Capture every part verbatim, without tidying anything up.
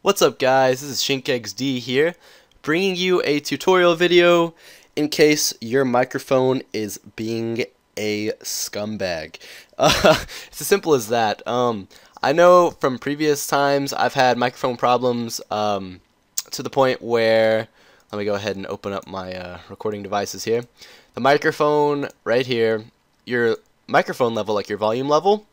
What's up guys, this is ShinkXD here, bringing you a tutorial video in case your microphone is being a scumbag. Uh, it's as simple as that. Um, I know from previous times I've had microphone problems um, to the point where, let me go ahead and open up my uh, recording devices here. The microphone right here, your microphone level, like your volume level.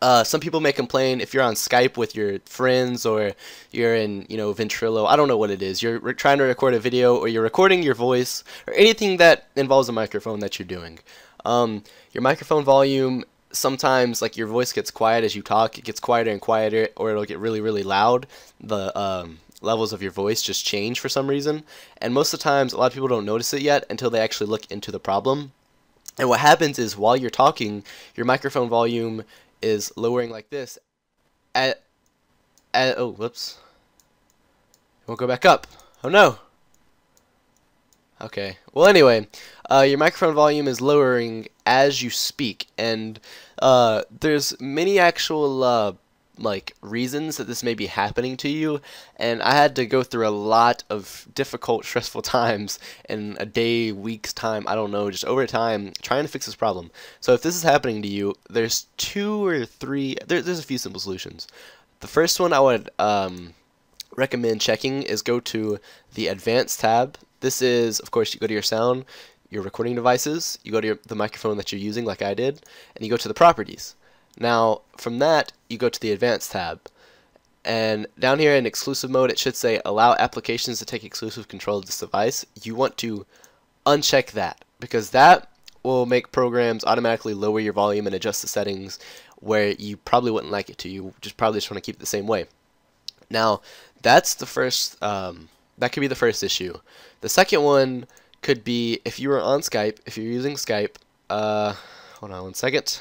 Uh, some people may complain if you're on Skype with your friends or you're in, you know, Ventrilo. I don't know what it is. You're re trying to record a video or you're recording your voice or anything that involves a microphone that you're doing. Um, your microphone volume, sometimes like your voice gets quiet as you talk. It gets quieter and quieter, or it'll get really, really loud. The um, levels of your voice just change for some reason. And most of the times, a lot of people don't notice it yet until they actually look into the problem. And what happens is while you're talking, your microphone volume is lowering like this at, at oh whoops, it won't go back up. Oh no. Okay, well anyway, uh, your microphone volume is lowering as you speak, and uh, there's many actual uh, like reasons that this may be happening to you, and I had to go through a lot of difficult, stressful times in a day, week's time, I don't know, just over time trying to fix this problem. So if this is happening to you, there's two or three there, there's a few simple solutions. The first one I would um, recommend checking is go to the advanced tab. This is, of course, you go to your sound, your recording devices, you go to your, the microphone that you're using like I did, and you go to the properties. Now, from that, you go to the Advanced tab, and down here in Exclusive Mode, it should say Allow Applications to Take Exclusive Control of this device. You want to uncheck that, because that will make programs automatically lower your volume and adjust the settings where you probably wouldn't like it to. You just probably just want to keep it the same way. Now, that's the first, um, that could be the first issue. The second one could be if you were on Skype, if you're using Skype, uh, hold on one second.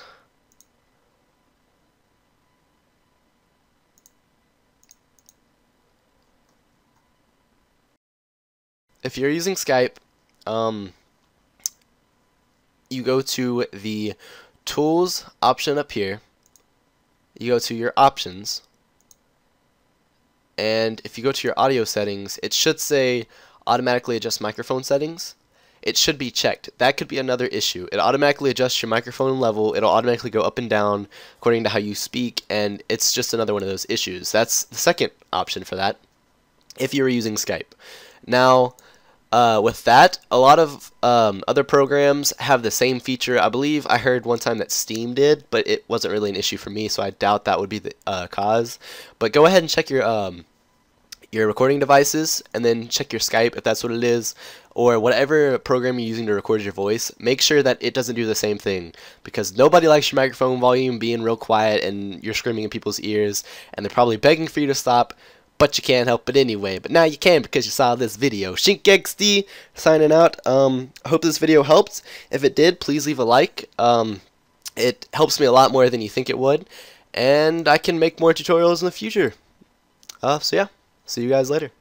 If you're using Skype, um, you go to the Tools option up here, you go to your Options, and if you go to your Audio Settings, it should say Automatically Adjust Microphone Settings. It should be checked. That could be another issue. It automatically adjusts your microphone level. It'll automatically go up and down according to how you speak, and it's just another one of those issues. That's the second option for that, if you're using Skype. Now, Uh, with that, a lot of um, other programs have the same feature. I believe I heard one time that Steam did, but it wasn't really an issue for me, so I doubt that would be the uh, cause. But go ahead and check your um, your recording devices, and then check your Skype if that's what it is, or whatever program you're using to record your voice. Make sure that it doesn't do the same thing, because nobody likes your microphone volume being real quiet and you're screaming in people's ears, and they're probably begging for you to stop. But you can't help it anyway. But now you can because you saw this video. ShinkXD signing out. Um, I hope this video helped. If it did, please leave a like. Um, it helps me a lot more than you think it would. And I can make more tutorials in the future. Uh, so yeah, see you guys later.